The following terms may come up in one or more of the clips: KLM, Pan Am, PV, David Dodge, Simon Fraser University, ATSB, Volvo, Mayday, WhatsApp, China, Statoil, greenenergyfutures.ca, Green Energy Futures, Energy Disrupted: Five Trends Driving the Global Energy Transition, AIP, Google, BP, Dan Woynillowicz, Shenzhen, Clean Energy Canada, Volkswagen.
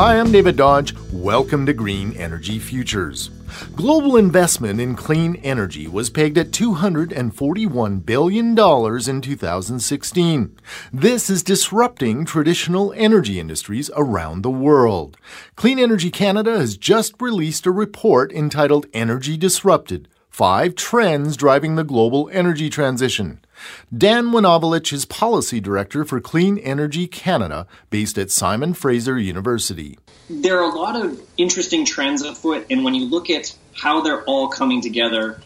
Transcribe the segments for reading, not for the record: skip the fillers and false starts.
Hi, I'm David Dodge. Welcome to Green Energy Futures. Global investment in clean energy was pegged at $241 billion in 2016. This is disrupting traditional energy industries around the world. Clean Energy Canada has just released a report entitled Energy Disrupted: Five Trends Driving the Global Energy Transition. Dan Woynillowicz is Policy Director for Clean Energy Canada, based at Simon Fraser University. There are a lot of interesting trends afoot, and when you look at how they're all coming together,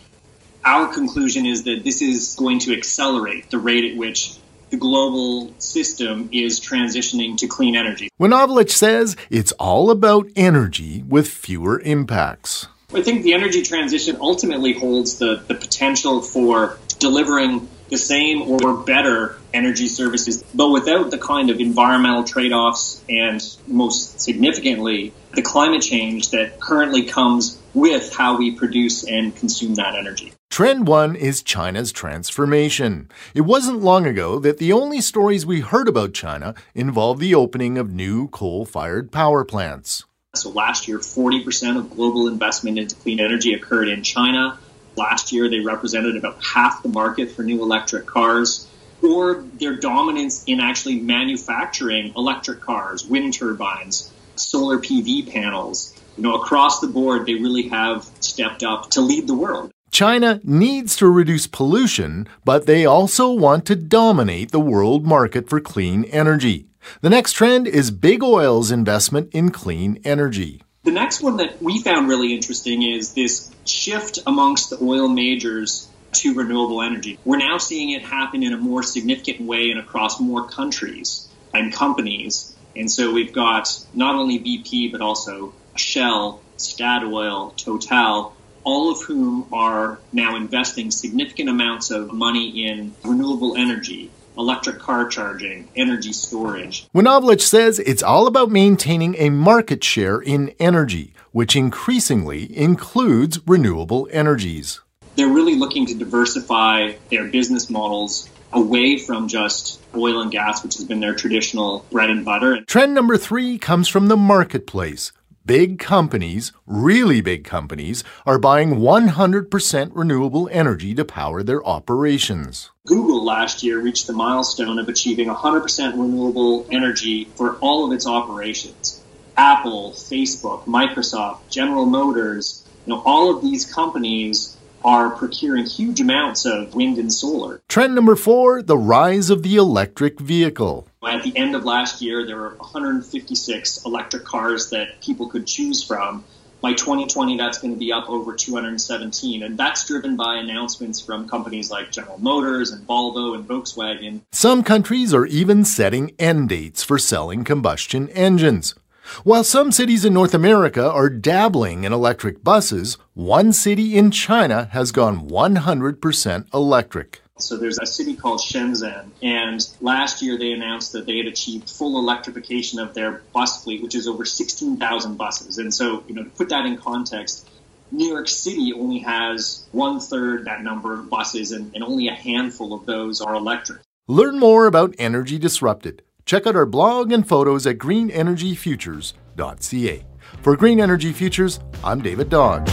our conclusion is that this is going to accelerate the rate at which the global system is transitioning to clean energy. Woynillowicz says it's all about energy with fewer impacts. I think the energy transition ultimately holds the potential for delivering the same or better energy services, but without the kind of environmental trade-offs and, most significantly, the climate change that currently comes with how we produce and consume that energy. Trend one is China's transformation. It wasn't long ago that the only stories we heard about China involved the opening of new coal-fired power plants. So last year, 40% of global investment into clean energy occurred in China. Last year, they represented about half the market for new electric cars, or their dominance in actually manufacturing electric cars, wind turbines, solar PV panels. Across the board, they really have stepped up to lead the world. China needs to reduce pollution, but they also want to dominate the world market for clean energy. The next trend is big oil's investment in clean energy. The next one that we found really interesting is this shift amongst the oil majors to renewable energy. We're now seeing it happen in a more significant way and across more countries and companies. And so we've got not only BP, but also Shell, Statoil, Total, all of whom are now investing significant amounts of money in renewable energy, electric car charging, energy storage. Woynillowicz says it's all about maintaining a market share in energy, which increasingly includes renewable energies. They're really looking to diversify their business models away from just oil and gas, which has been their traditional bread and butter. Trend number three comes from the marketplace. Big companies, really big companies, are buying 100% renewable energy to power their operations. Google last year reached the milestone of achieving 100% renewable energy for all of its operations. Apple, Facebook, Microsoft, General Motors, all of these companies are procuring huge amounts of wind and solar. Trend number four, the rise of the electric vehicle. At the end of last year, there were 156 electric cars that people could choose from. By 2020, that's going to be up over 217, and that's driven by announcements from companies like General Motors and Volvo and Volkswagen. Some countries are even setting end dates for selling combustion engines. While some cities in North America are dabbling in electric buses, one city in China has gone 100% electric. So there's a city called Shenzhen, and last year they announced that they had achieved full electrification of their bus fleet, which is over 16,000 buses. And so, to put that in context, New York City only has 1/3 that number of buses, and only a handful of those are electric. Learn more about Energy Disrupted. Check out our blog and photos at greenenergyfutures.ca. For Green Energy Futures, I'm David Dodge.